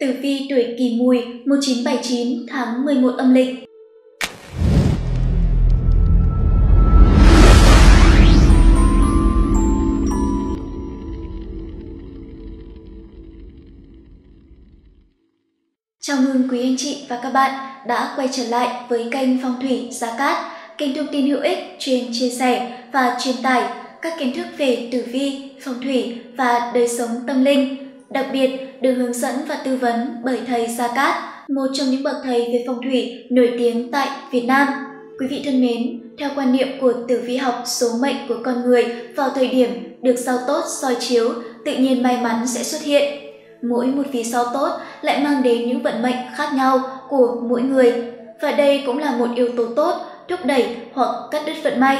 Tử vi tuổi Kỷ Mùi 1979 tháng 11 âm lịch. Chào mừng quý anh chị và các bạn đã quay trở lại với kênh Phong thủy Gia Cát, kênh thông tin hữu ích, chuyên chia sẻ và truyền tải các kiến thức về tử vi, phong thủy và đời sống tâm linh. Đặc biệt, được hướng dẫn và tư vấn bởi thầy Gia Cát, một trong những bậc thầy về phong thủy nổi tiếng tại Việt Nam. Quý vị thân mến, theo quan niệm của tử vi học, số mệnh của con người vào thời điểm được sao tốt soi chiếu, tự nhiên may mắn sẽ xuất hiện. Mỗi một vì sao tốt lại mang đến những vận mệnh khác nhau của mỗi người. Và đây cũng là một yếu tố tốt thúc đẩy hoặc cắt đứt vận may.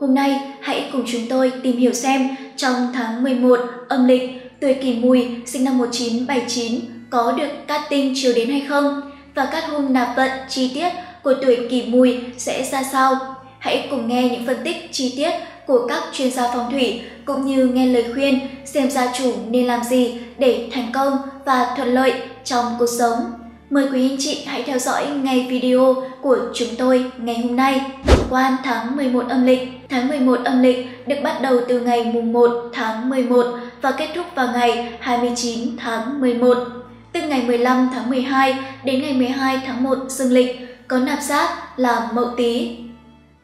Hôm nay, hãy cùng chúng tôi tìm hiểu xem trong tháng 11 âm lịch, tuổi Kỷ Mùi sinh năm 1979 có được cát tinh chiếu đến hay không? Và cát hung nạp vận chi tiết của tuổi Kỷ Mùi sẽ ra sao? Hãy cùng nghe những phân tích chi tiết của các chuyên gia phong thủy, cũng như nghe lời khuyên xem gia chủ nên làm gì để thành công và thuận lợi trong cuộc sống. Mời quý anh chị hãy theo dõi ngay video của chúng tôi ngày hôm nay. Tổng quan tháng 11 âm lịch. Tháng 11 âm lịch được bắt đầu từ ngày mùng 1 tháng 11 và kết thúc vào ngày 29 tháng 11. Từ ngày 15 tháng 12 đến ngày 12 tháng 1 dương lịch có nạp giáp là Mậu Tý.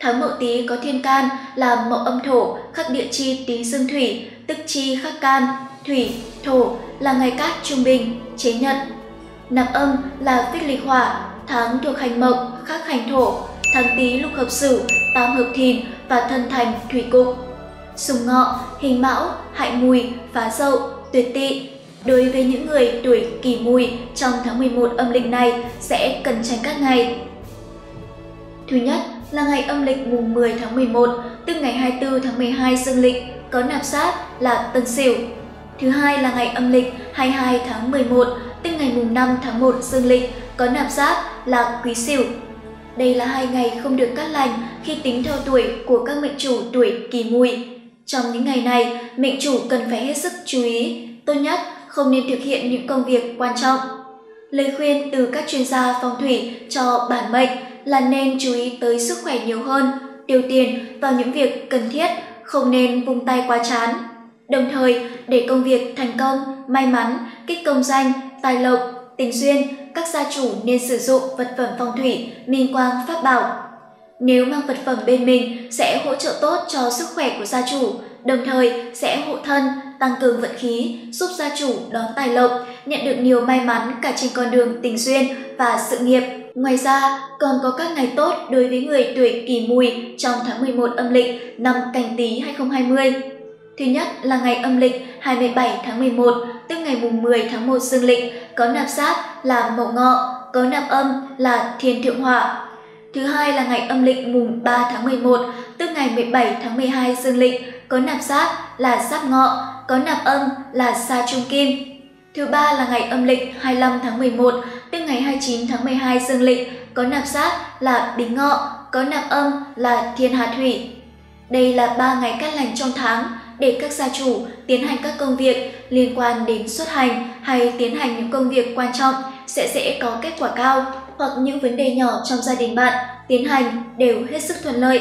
Tháng Mậu Tý có thiên can là Mậu Âm Thổ, khắc địa chi Tý Dương Thủy, tức chi khắc can, thủy, thổ là ngày cát trung bình, chế nhận. Nạp âm là Phích Lịch Hỏa, tháng thuộc hành mộc, khắc hành thổ, tháng Tý lục hợp Sửu, tam hợp Thìn và thân thành thủy cục. Sùng Ngọ, Hình Mão, Hại Mùi, Phá Dậu, Tuyệt Tỵ. Đối với những người tuổi Kỷ Mùi trong tháng 11 âm lịch này sẽ cần tránh các ngày. Thứ nhất là ngày âm lịch mùng 10 tháng 11, tức ngày 24 tháng 12 dương lịch, có nạp sát là Tân Sửu. Thứ hai là ngày âm lịch 22 tháng 11, tức ngày mùng 5 tháng 1 dương lịch, có nạp giáp là Quý Sửu. Đây là hai ngày không được cát lành khi tính theo tuổi của các mệnh chủ tuổi Kỷ Mùi. Trong những ngày này, mệnh chủ cần phải hết sức chú ý, tốt nhất không nên thực hiện những công việc quan trọng. Lời khuyên từ các chuyên gia phong thủy cho bản mệnh là nên chú ý tới sức khỏe nhiều hơn, tiêu tiền vào những việc cần thiết, không nên vung tay quá chán. Đồng thời, để công việc thành công, may mắn, kích công danh, tài lộc, tình duyên, các gia chủ nên sử dụng vật phẩm phong thủy, minh quang, pháp bảo. Nếu mang vật phẩm bên mình sẽ hỗ trợ tốt cho sức khỏe của gia chủ, đồng thời sẽ hộ thân, tăng cường vận khí, giúp gia chủ đón tài lộc, nhận được nhiều may mắn cả trên con đường tình duyên và sự nghiệp. Ngoài ra, còn có các ngày tốt đối với người tuổi Kỷ Mùi trong tháng 11 âm lịch năm Canh Tý 2020. Thứ nhất là ngày âm lịch 27 tháng 11, tức ngày mùng 10 tháng 1 dương lịch, có nạp sát là Mậu Ngọ, có nạp âm là Thiên Thượng Hỏa. Thứ hai là ngày âm lịch mùng 3 tháng 11, tức ngày 17 tháng 12 dương lịch, có nạp sát là Giáp Ngọ, có nạp âm là Sa Trung Kim. Thứ ba là ngày âm lịch 25 tháng 11, tức ngày 29 tháng 12 dương lịch, có nạp sát là Bính Ngọ, có nạp âm là Thiên Hà Thủy. Đây là ba ngày cát lành trong tháng để các gia chủ tiến hành các công việc liên quan đến xuất hành hay tiến hành những công việc quan trọng sẽ dễ có kết quả cao, hoặc những vấn đề nhỏ trong gia đình bạn tiến hành đều hết sức thuận lợi.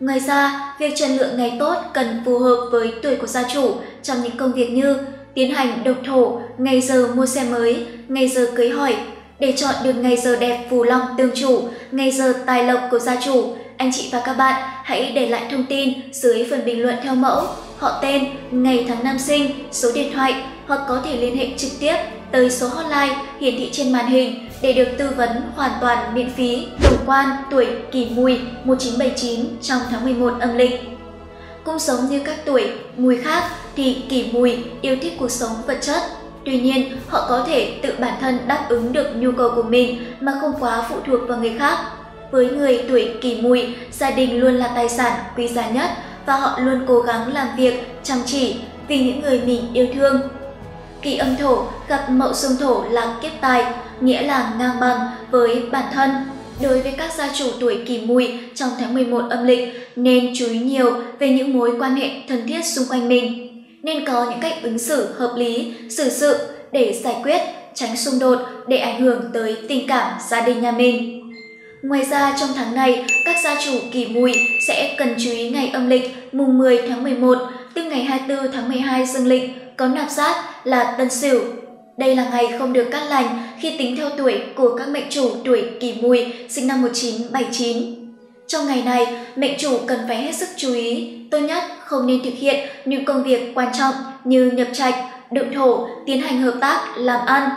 Ngoài ra, việc chọn lựa ngày tốt cần phù hợp với tuổi của gia chủ trong những công việc như tiến hành độc thổ, ngày giờ mua xe mới, ngày giờ cưới hỏi. Để chọn được ngày giờ đẹp phù long tương chủ, ngày giờ tài lộc của gia chủ, anh chị và các bạn hãy để lại thông tin dưới phần bình luận theo mẫu họ tên, ngày tháng năm sinh, số điện thoại, hoặc có thể liên hệ trực tiếp tới số hotline hiển thị trên màn hình để được tư vấn hoàn toàn miễn phí. Tổng quan tuổi Kỷ Mùi 1979 trong tháng 11 âm lịch. Cũng giống như các tuổi Mùi khác thì Kỷ Mùi yêu thích cuộc sống vật chất. Tuy nhiên, họ có thể tự bản thân đáp ứng được nhu cầu của mình mà không quá phụ thuộc vào người khác. Với người tuổi Kỷ Mùi, gia đình luôn là tài sản quý giá nhất và họ luôn cố gắng làm việc chăm chỉ vì những người mình yêu thương. Kỷ Âm Thổ gặp Mậu Xung Thổ là kiếp tài, nghĩa là ngang bằng với bản thân. Đối với các gia chủ tuổi Kỷ Mùi trong tháng 11 âm lịch nên chú ý nhiều về những mối quan hệ thân thiết xung quanh mình. Nên có những cách ứng xử hợp lý, xử sự để giải quyết, tránh xung đột để ảnh hưởng tới tình cảm gia đình nhà mình. Ngoài ra trong tháng này, các gia chủ kỷ Mùi sẽ cần chú ý ngày âm lịch mùng 10 tháng 11 tức ngày 24 tháng 12 dương lịch có nạp giáp là Tân Sửu. Đây là ngày không được cát lành khi tính theo tuổi của các mệnh chủ tuổi kỷ Mùi sinh năm 1979. Trong ngày này, mệnh chủ cần phải hết sức chú ý, tốt nhất không nên thực hiện những công việc quan trọng như nhập trạch, đựng thổ, tiến hành hợp tác, làm ăn.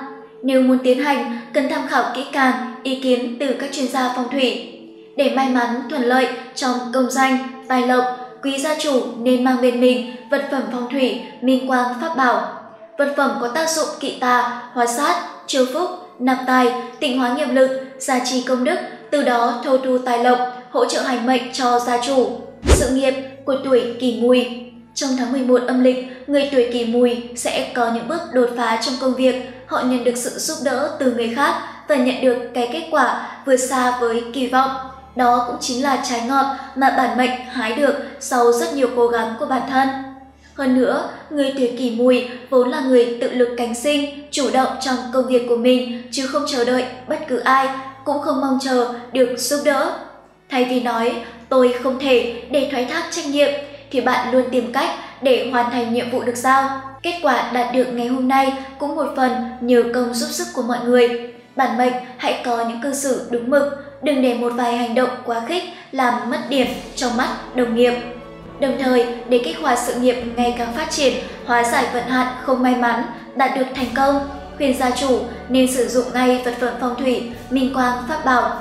Nếu muốn tiến hành, cần tham khảo kỹ càng ý kiến từ các chuyên gia phong thủy. Để may mắn, thuận lợi trong công danh, tài lộc, quý gia chủ nên mang bên mình vật phẩm phong thủy, minh quang pháp bảo. Vật phẩm có tác dụng kỵ tà, hóa sát, chiêu phúc, nạp tài, tịnh hóa nghiệp lực, gia trì công đức, từ đó thâu thu tài lộc, hỗ trợ hành mệnh cho gia chủ. Sự nghiệp của tuổi kỷ Mùi. Trong tháng 11 âm lịch, người tuổi kỷ Mùi sẽ có những bước đột phá trong công việc, họ nhận được sự giúp đỡ từ người khác và nhận được cái kết quả vượt xa với kỳ vọng. Đó cũng chính là trái ngọt mà bản mệnh hái được sau rất nhiều cố gắng của bản thân. Hơn nữa, người tuổi kỷ Mùi vốn là người tự lực cánh sinh, chủ động trong công việc của mình chứ không chờ đợi bất cứ ai, cũng không mong chờ được giúp đỡ. Thay vì nói, tôi không thể để thoái thác trách nhiệm, thì bạn luôn tìm cách để hoàn thành nhiệm vụ được giao. Kết quả đạt được ngày hôm nay cũng một phần nhờ công giúp sức của mọi người. Bản mệnh hãy có những cư xử đúng mực, đừng để một vài hành động quá khích làm mất điểm trong mắt đồng nghiệp. Đồng thời, để kích hoạt sự nghiệp ngày càng phát triển, hóa giải vận hạn không may mắn, đạt được thành công, khuyên gia chủ nên sử dụng ngay vật phẩm phong thủy, minh quang pháp bảo.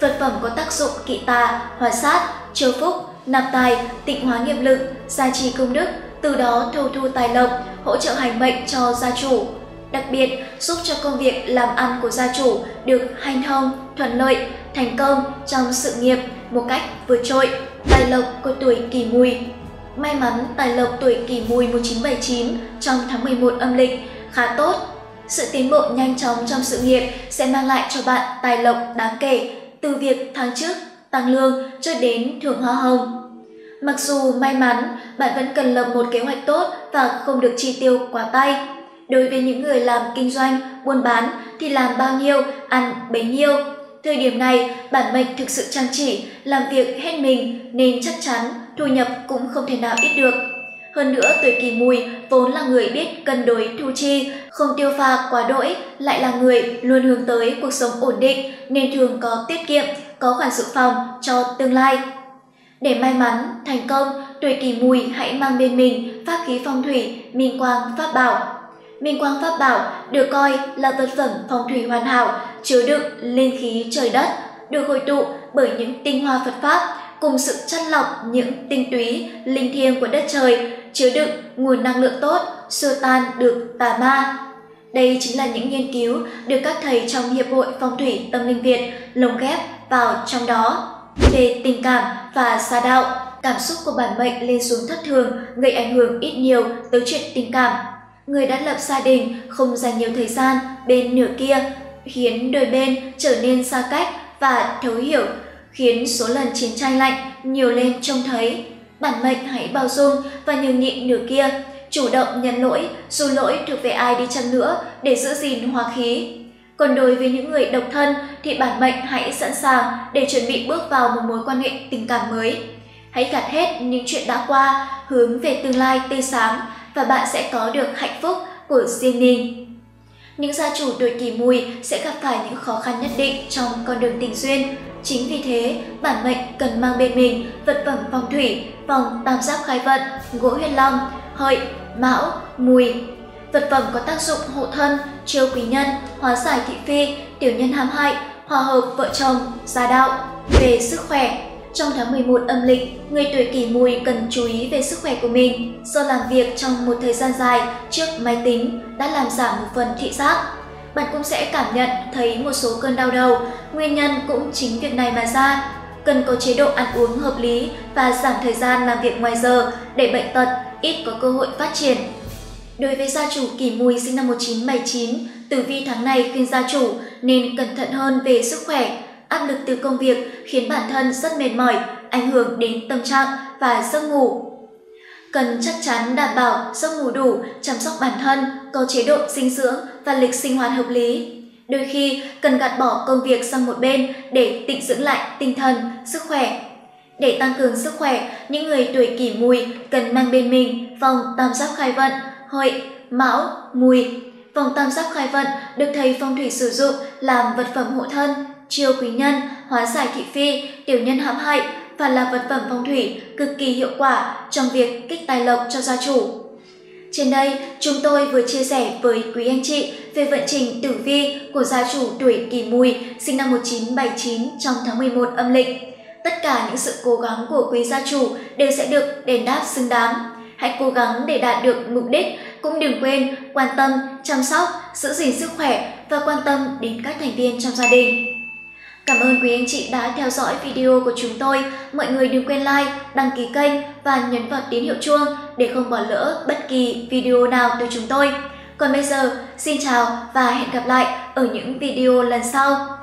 Vật phẩm có tác dụng kỵ tà, hóa sát, chiêu phúc, nạp tài, tịnh hóa nghiệp lực, gia trì công đức, từ đó thâu thu tài lộc, hỗ trợ hành mệnh cho gia chủ. Đặc biệt, giúp cho công việc làm ăn của gia chủ được hanh thông, thuận lợi, thành công trong sự nghiệp một cách vượt trội. Tài lộc của tuổi kỷ Mùi. May mắn tài lộc tuổi kỷ Mùi 1979 trong tháng 11 âm lịch khá tốt. Sự tiến bộ nhanh chóng trong sự nghiệp sẽ mang lại cho bạn tài lộc đáng kể, từ việc tháng trước, tăng lương cho đến thưởng hoa hồng. Mặc dù may mắn, bạn vẫn cần lập một kế hoạch tốt và không được chi tiêu quá tay. Đối với những người làm kinh doanh, buôn bán thì làm bao nhiêu, ăn bấy nhiêu. Thời điểm này, bản mệnh thực sự chăm chỉ, làm việc hết mình nên chắc chắn thu nhập cũng không thể nào ít được. Hơn nữa, tuổi kỷ Mùi vốn là người biết cân đối thu chi, không tiêu pha quá đỗi, lại là người luôn hướng tới cuộc sống ổn định nên thường có tiết kiệm, có khoản dự phòng cho tương lai. Để may mắn, thành công, tuổi kỷ Mùi hãy mang bên mình pháp khí phong thủy, minh quang pháp bảo. Minh quang pháp bảo được coi là vật phẩm phong thủy hoàn hảo, chứa đựng linh khí trời đất, được hội tụ bởi những tinh hoa Phật pháp, cùng sự chắt lọc những tinh túy, linh thiêng của đất trời, chứa đựng nguồn năng lượng tốt, xua tan được tà ma. Đây chính là những nghiên cứu được các thầy trong Hiệp hội Phong thủy Tâm linh Việt lồng ghép vào trong đó. Về tình cảm và gia đạo, cảm xúc của bản mệnh lên xuống thất thường gây ảnh hưởng ít nhiều tới chuyện tình cảm. Người đã lập gia đình không dành nhiều thời gian bên nửa kia, khiến đôi bên trở nên xa cách và thấu hiểu, khiến số lần chiến tranh lạnh nhiều lên trông thấy. Bản mệnh hãy bao dung và nhường nhịn nửa kia, chủ động nhận lỗi, dù lỗi thuộc về ai đi chăng nữa để giữ gìn hòa khí. Còn đối với những người độc thân thì bản mệnh hãy sẵn sàng để chuẩn bị bước vào một mối quan hệ tình cảm mới. Hãy gạt hết những chuyện đã qua, hướng về tương lai tươi sáng và bạn sẽ có được hạnh phúc của riêng mình. Những gia chủ tuổi kỷ Mùi sẽ gặp phải những khó khăn nhất định trong con đường tình duyên. Chính vì thế, bản mệnh cần mang bên mình vật phẩm phong thủy, vòng tam giác khai vận, gỗ huyết long, hợi, mão, mùi. Vật phẩm có tác dụng hộ thân, chiêu quý nhân, hóa giải thị phi, tiểu nhân hãm hại, hòa hợp vợ chồng, gia đạo. Về sức khỏe. Trong tháng 11 âm lịch, người tuổi kỷ Mùi cần chú ý về sức khỏe của mình. Do làm việc trong một thời gian dài trước máy tính đã làm giảm một phần thị giác. Bạn cũng sẽ cảm nhận thấy một số cơn đau đầu, nguyên nhân cũng chính việc này mà ra. Cần có chế độ ăn uống hợp lý và giảm thời gian làm việc ngoài giờ để bệnh tật ít có cơ hội phát triển. Đối với gia chủ kỷ Mùi sinh năm 1979, tử vi tháng này khuyên gia chủ nên cẩn thận hơn về sức khỏe. Áp lực từ công việc khiến bản thân rất mệt mỏi, ảnh hưởng đến tâm trạng và giấc ngủ. Cần chắc chắn đảm bảo giấc ngủ đủ, chăm sóc bản thân, có chế độ dinh dưỡng và lịch sinh hoạt hợp lý. Đôi khi cần gạt bỏ công việc sang một bên để tịnh dưỡng lại tinh thần, sức khỏe. Để tăng cường sức khỏe, những người tuổi Kỷ Mùi cần mang bên mình vòng tam giác khai vận, Hợi, Mão, Mùi. Vòng tam giác khai vận được thầy phong thủy sử dụng làm vật phẩm hộ thân, chiêu quý nhân, hóa giải thị phi, tiểu nhân hãm hại và là vật phẩm phong thủy cực kỳ hiệu quả trong việc kích tài lộc cho gia chủ. Trên đây, chúng tôi vừa chia sẻ với quý anh chị về vận trình tử vi của gia chủ tuổi Kỷ Mùi sinh năm 1979 trong tháng 11 âm lịch. Tất cả những sự cố gắng của quý gia chủ đều sẽ được đền đáp xứng đáng. Hãy cố gắng để đạt được mục đích, cũng đừng quên quan tâm, chăm sóc, giữ gìn sức khỏe và quan tâm đến các thành viên trong gia đình. Cảm ơn quý anh chị đã theo dõi video của chúng tôi. Mọi người đừng quên like, đăng ký kênh và nhấn vào tín hiệu chuông để không bỏ lỡ bất kỳ video nào từ chúng tôi. Còn bây giờ, xin chào và hẹn gặp lại ở những video lần sau.